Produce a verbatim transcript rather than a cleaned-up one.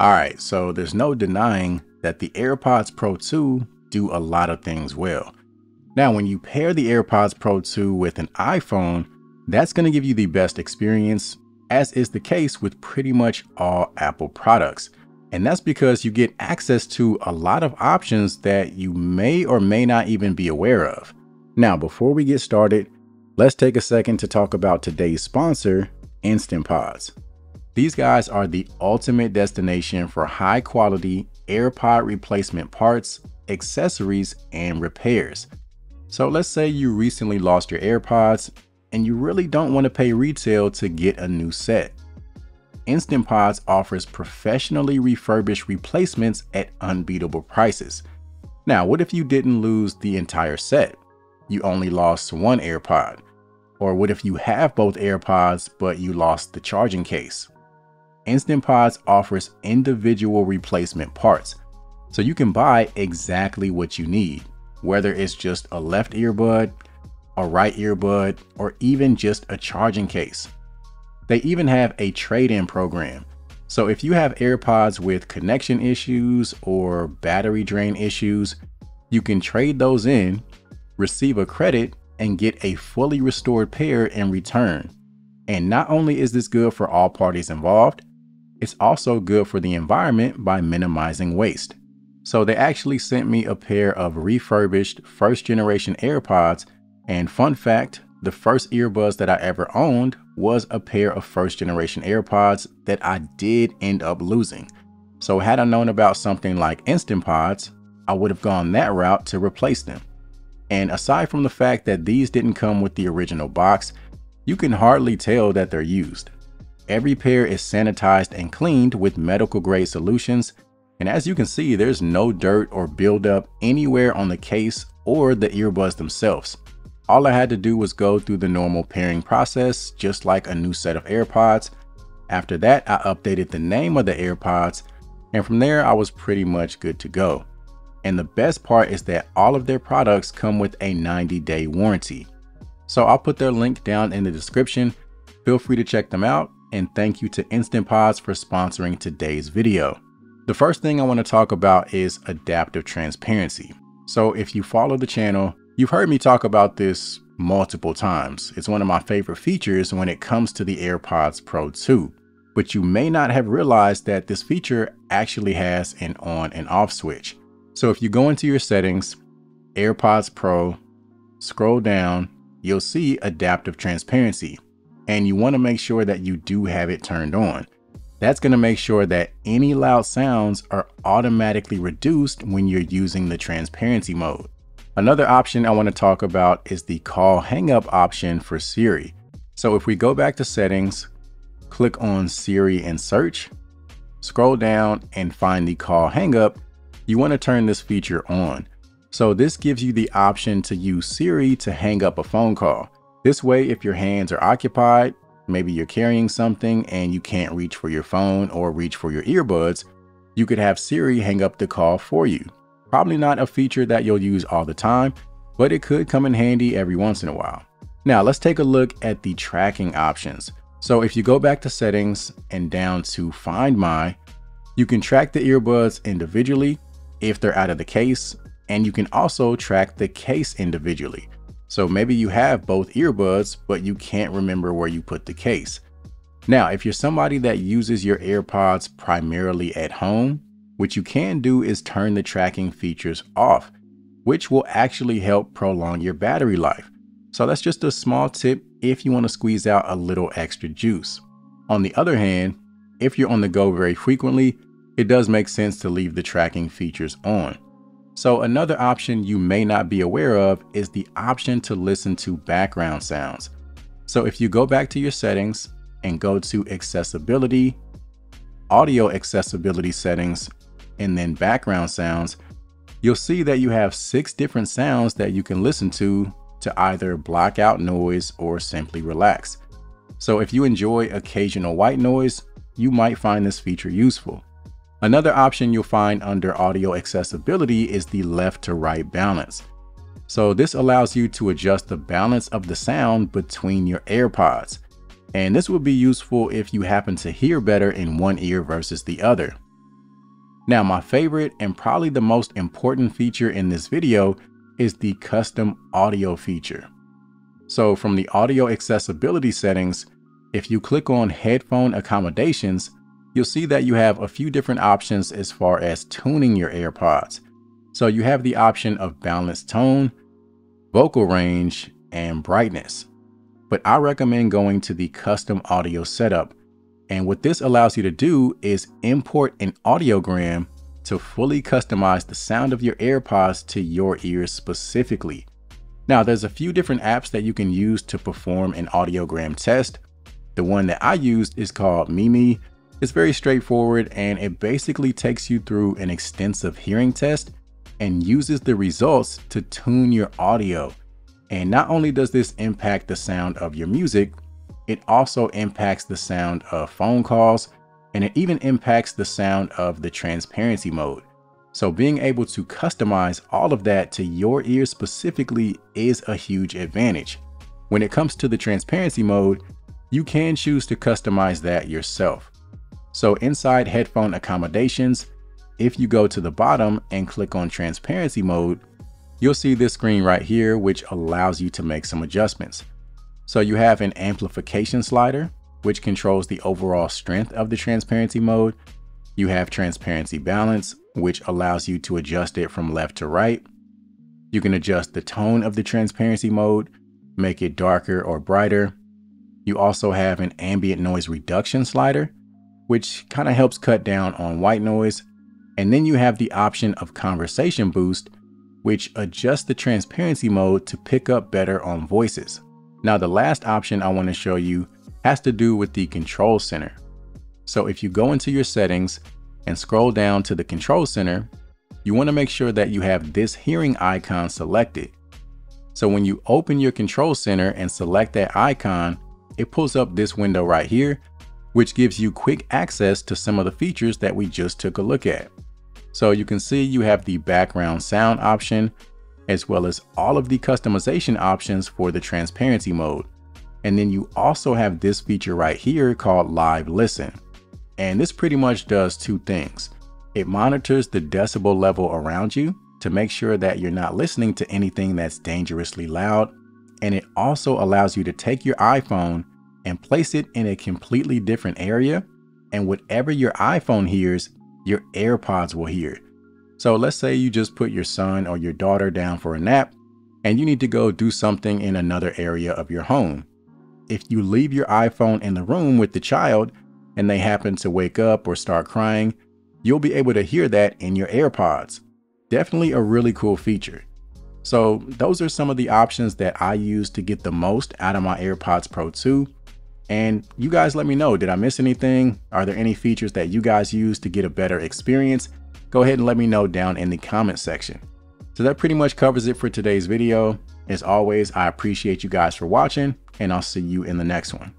All right, so there's no denying that the AirPods Pro two do a lot of things well. Now, when you pair the AirPods Pro two with an iPhone, that's going to give you the best experience, as is the case with pretty much all Apple products. And that's because you get access to a lot of options that you may or may not even be aware of. Now, before we get started, let's take a second to talk about today's sponsor, InstantPods. These guys are the ultimate destination for high quality AirPod replacement parts, accessories, and repairs. So let's say you recently lost your AirPods and you really don't want to pay retail to get a new set. InstantPods offers professionally refurbished replacements at unbeatable prices. Now, what if you didn't lose the entire set? You only lost one AirPod. Or what if you have both AirPods, but you lost the charging case? InstantPods offers individual replacement parts, so you can buy exactly what you need, whether it's just a left earbud, a right earbud, or even just a charging case. They even have a trade-in program. So if you have AirPods with connection issues or battery drain issues, you can trade those in, receive a credit, and get a fully restored pair in return. And not only is this good for all parties involved, it's also good for the environment by minimizing waste. So they actually sent me a pair of refurbished first generation AirPods, and fun fact, the first earbuds that I ever owned was a pair of first generation AirPods that I did end up losing. So had I known about something like InstantPods, I would have gone that route to replace them. And aside from the fact that these didn't come with the original box, you can hardly tell that they're used. Every pair is sanitized and cleaned with medical grade solutions. And as you can see, there's no dirt or buildup anywhere on the case or the earbuds themselves. All I had to do was go through the normal pairing process, just like a new set of AirPods. After that, I updated the name of the AirPods, and from there I was pretty much good to go. And the best part is that all of their products come with a ninety day warranty. So I'll put their link down in the description. Feel free to check them out, and thank you to InstantPods for sponsoring today's video. The first thing I want to talk about is adaptive transparency. So if you follow the channel, you've heard me talk about this multiple times. It's one of my favorite features when it comes to the AirPods Pro two, but you may not have realized that this feature actually has an on and off switch. So if you go into your settings, AirPods Pro, scroll down, you'll see adaptive transparency, and you want to make sure that you do have it turned on. That's going to make sure that any loud sounds are automatically reduced when you're using the transparency mode. Another option I want to talk about is the call hang-up option for Siri. So if we go back to settings, click on Siri and search, scroll down and find the call hang-up, you want to turn this feature on. So this gives you the option to use Siri to hang up a phone call. This way, if your hands are occupied, maybe you're carrying something and you can't reach for your phone or reach for your earbuds, you could have Siri hang up the call for you. Probably not a feature that you'll use all the time, but it could come in handy every once in a while. Now let's take a look at the tracking options. So if you go back to settings and down to Find My, you can track the earbuds individually if they're out of the case, and you can also track the case individually. So maybe you have both earbuds, but you can't remember where you put the case. Now, if you're somebody that uses your AirPods primarily at home, what you can do is turn the tracking features off, which will actually help prolong your battery life. So that's just a small tip if you want to squeeze out a little extra juice. On the other hand, if you're on the go very frequently, it does make sense to leave the tracking features on. So another option you may not be aware of is the option to listen to background sounds. So if you go back to your settings and go to accessibility, audio accessibility settings, and then background sounds, you'll see that you have six different sounds that you can listen to to either block out noise or simply relax. So if you enjoy occasional white noise, you might find this feature useful. Another option you'll find under audio accessibility is the left to right balance. So this allows you to adjust the balance of the sound between your AirPods. And this would be useful if you happen to hear better in one ear versus the other. Now, my favorite and probably the most important feature in this video is the custom audio feature. So from the audio accessibility settings, if you click on headphone accommodations, you'll see that you have a few different options as far as tuning your AirPods. So you have the option of balanced tone, vocal range, and brightness. But I recommend going to the custom audio setup. And what this allows you to do is import an audiogram to fully customize the sound of your AirPods to your ears specifically. Now, there's a few different apps that you can use to perform an audiogram test. The one that I used is called Mimi. It's very straightforward, and it basically takes you through an extensive hearing test and uses the results to tune your audio. And not only does this impact the sound of your music, it also impacts the sound of phone calls, and it even impacts the sound of the transparency mode. So being able to customize all of that to your ear specifically is a huge advantage. When it comes to the transparency mode, you can choose to customize that yourself. So inside headphone accommodations, if you go to the bottom and click on transparency mode, you'll see this screen right here, which allows you to make some adjustments. So you have an amplification slider, which controls the overall strength of the transparency mode. You have transparency balance, which allows you to adjust it from left to right. You can adjust the tone of the transparency mode, make it darker or brighter. You also have an ambient noise reduction slider, which kind of helps cut down on white noise. And then you have the option of conversation boost, which adjusts the transparency mode to pick up better on voices. Now, the last option I want to show you has to do with the control center. So if you go into your settings and scroll down to the control center, you want to make sure that you have this hearing icon selected. So when you open your control center and select that icon, it pulls up this window right here, which gives you quick access to some of the features that we just took a look at. So you can see you have the background sound option, as well as all of the customization options for the transparency mode. And then you also have this feature right here called Live Listen. And this pretty much does two things. It monitors the decibel level around you to make sure that you're not listening to anything that's dangerously loud. And it also allows you to take your iPhone and place it in a completely different area. And whatever your iPhone hears, your AirPods will hear. So let's say you just put your son or your daughter down for a nap and you need to go do something in another area of your home. If you leave your iPhone in the room with the child and they happen to wake up or start crying, you'll be able to hear that in your AirPods. Definitely a really cool feature. So those are some of the options that I use to get the most out of my AirPods Pro two. And you guys let me know, did I miss anything? Are there any features that you guys use to get a better experience? Go ahead and let me know down in the comment section. So that pretty much covers it for today's video. As always, I appreciate you guys for watching, and I'll see you in the next one.